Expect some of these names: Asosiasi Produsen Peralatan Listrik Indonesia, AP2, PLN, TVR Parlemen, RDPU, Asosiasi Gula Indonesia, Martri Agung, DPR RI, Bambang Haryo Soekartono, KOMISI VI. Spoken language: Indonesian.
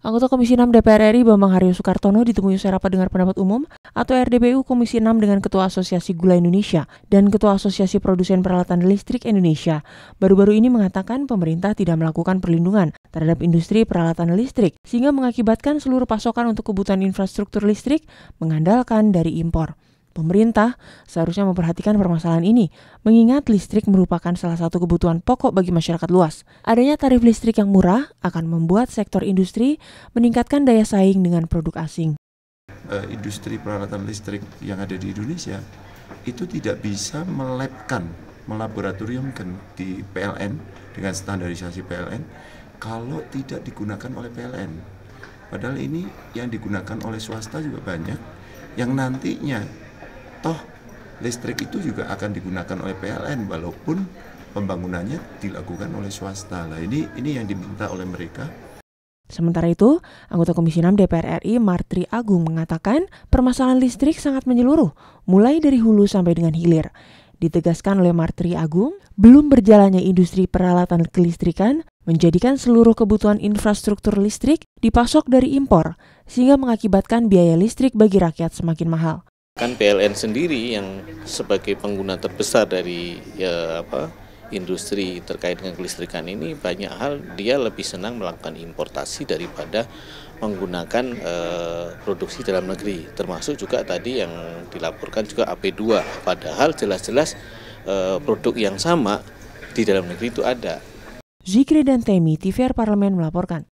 Anggota Komisi 6 DPR RI Bambang Haryo Soekartono ditemui usai rapat dengar pendapat umum atau RDPU Komisi 6 dengan Ketua Asosiasi Gula Indonesia dan Ketua Asosiasi Produsen Peralatan Listrik Indonesia. Baru-baru ini mengatakan pemerintah tidak melakukan perlindungan terhadap industri peralatan listrik sehingga mengakibatkan seluruh pasokan untuk kebutuhan infrastruktur listrik mengandalkan dari impor. Pemerintah seharusnya memperhatikan permasalahan ini, mengingat listrik merupakan salah satu kebutuhan pokok bagi masyarakat luas. Adanya tarif listrik yang murah akan membuat sektor industri meningkatkan daya saing dengan produk asing. Industri peralatan listrik yang ada di Indonesia itu tidak bisa melaboratoriumkan di PLN dengan standarisasi PLN kalau tidak digunakan oleh PLN. Padahal ini yang digunakan oleh swasta juga banyak, yang nantinya toh listrik itu juga akan digunakan oleh PLN walaupun pembangunannya dilakukan oleh swasta. Nah, ini yang diminta oleh mereka. Sementara itu, anggota Komisi 6 DPR RI Martri Agung mengatakan permasalahan listrik sangat menyeluruh, mulai dari hulu sampai dengan hilir. Ditegaskan oleh Martri Agung, belum berjalannya industri peralatan kelistrikan menjadikan seluruh kebutuhan infrastruktur listrik dipasok dari impor, sehingga mengakibatkan biaya listrik bagi rakyat semakin mahal. Kan PLN sendiri yang sebagai pengguna terbesar dari industri terkait dengan kelistrikan ini, banyak hal dia lebih senang melakukan importasi daripada menggunakan produksi dalam negeri, termasuk juga tadi yang dilaporkan juga AP2, padahal jelas-jelas produk yang sama di dalam negeri itu ada. Zikri dan Temi, TVR Parlemen melaporkan.